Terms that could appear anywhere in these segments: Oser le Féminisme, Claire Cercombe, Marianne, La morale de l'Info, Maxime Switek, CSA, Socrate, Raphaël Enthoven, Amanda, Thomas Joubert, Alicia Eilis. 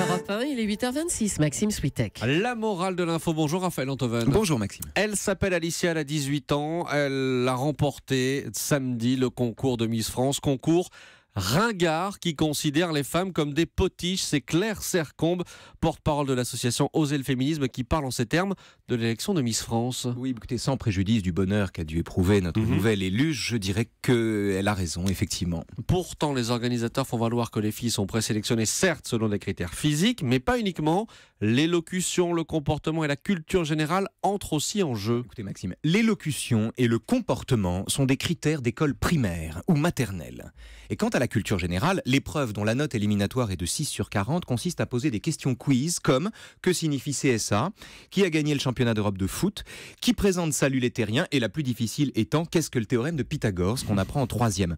Europe 1, il est 8h26, Maxime Switek. La morale de l'info, bonjour Raphaël Enthoven. Bonjour Maxime. Elle s'appelle Alicia, elle a 18 ans, elle a remporté samedi le concours de Miss France, concours ringard qui considère les femmes comme des potiches. C'est Claire Cercombe, porte-parole de l'association Oser le Féminisme, qui parle en ces termes de l'élection de Miss France. Oui, écoutez, sans préjudice du bonheur qu'a dû éprouver notre nouvelle élue, je dirais qu'elle a raison, effectivement. Pourtant, les organisateurs font valoir que les filles sont présélectionnées, certes, selon des critères physiques, mais pas uniquement. L'élocution, le comportement et la culture générale entrent aussi en jeu. Écoutez, Maxime, l'élocution et le comportement sont des critères d'école primaire ou maternelle. Et quant à la culture générale, l'épreuve dont la note éliminatoire est de 6 sur 40 consiste à poser des questions quiz comme « Que signifie CSA ?», « Qui a gagné le championnat d'Europe de foot ?», « Qui présente salut les terriens ?» et la plus difficile étant « Qu'est-ce que le théorème de Pythagore ?» ce qu'on apprend en troisième.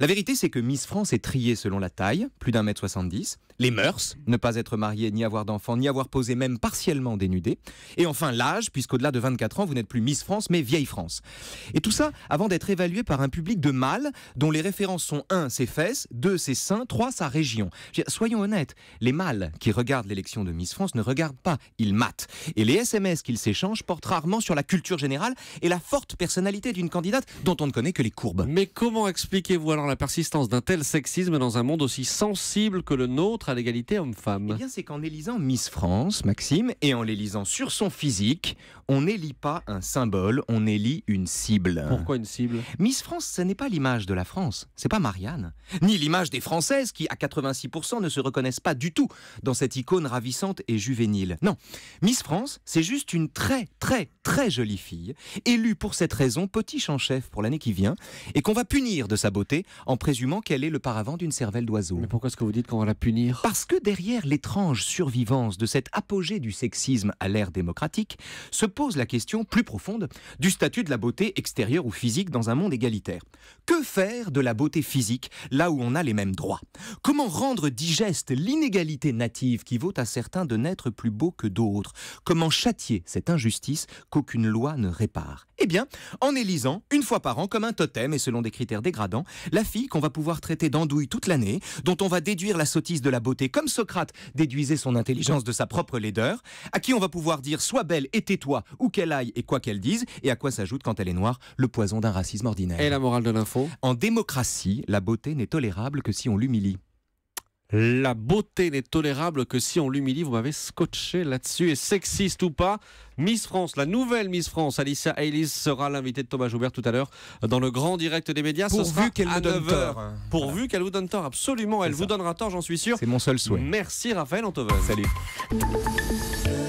La vérité, c'est que Miss France est triée selon la taille, plus d'1m70, les mœurs, ne pas être mariée, ni avoir d'enfants, ni avoir posé même partiellement dénudée, et enfin l'âge, puisqu'au-delà de 24 ans, vous n'êtes plus Miss France mais Vieille France. Et tout ça avant d'être évalué par un public de mâles dont les références sont 1, ses faits, 2, ses seins, 3, sa région. Soyons honnêtes, les mâles qui regardent l'élection de Miss France ne regardent pas, ils matent. Et les SMS qu'ils s'échangent portent rarement sur la culture générale et la forte personnalité d'une candidate dont on ne connaît que les courbes. Mais comment expliquez-vous alors la persistance d'un tel sexisme dans un monde aussi sensible que le nôtre à l'égalité homme-femme? Eh bien, c'est qu'en élisant Miss France, Maxime, et en l'élisant sur son physique, on n'élit pas un symbole, on élit une cible. Pourquoi une cible? Miss France, ce n'est pas l'image de la France, c'est pas Marianne. Ni l'image des Françaises qui, à 86%, ne se reconnaissent pas du tout dans cette icône ravissante et juvénile. Non, Miss France, c'est juste une très, très, très jolie fille, élue pour cette raison potiche en chef pour l'année qui vient, et qu'on va punir de sa beauté en présumant qu'elle est le paravent d'une cervelle d'oiseau. Mais pourquoi est-ce que vous dites qu'on va la punir? Parce que derrière l'étrange survivance de cet apogée du sexisme à l'ère démocratique, se pose la question plus profonde du statut de la beauté extérieure ou physique dans un monde égalitaire. Que faire de la beauté physique, là où on a les mêmes droits? Comment rendre digeste l'inégalité native qui vaut à certains de n'être plus beaux que d'autres? Comment châtier cette injustice qu'aucune loi ne répare? Eh bien, en élisant, une fois par an, comme un totem et selon des critères dégradants, la fille qu'on va pouvoir traiter d'andouille toute l'année, dont on va déduire la sottise de la beauté comme Socrate déduisait son intelligence de sa propre laideur, à qui on va pouvoir dire « sois belle et tais-toi » où qu'elle aille et quoi qu'elle dise, et à quoi s'ajoute, quand elle est noire, le poison d'un racisme ordinaire. Et la morale de l'info? En démocratie, la beauté n'est tolérable que si on l'humilie. La beauté n'est tolérable que si on l'humilie, vous m'avez scotché là-dessus. Et sexiste ou pas, Miss France, la nouvelle Miss France, Alicia Eilis sera l'invitée de Thomas Joubert tout à l'heure dans le grand direct des médias. Pourvu qu'elle vous donne tort. Pourvu qu'elle vous donne tort, absolument. Elle vous donnera tort, j'en suis sûr. C'est mon seul souhait. Merci Raphaël Enthoven. Salut.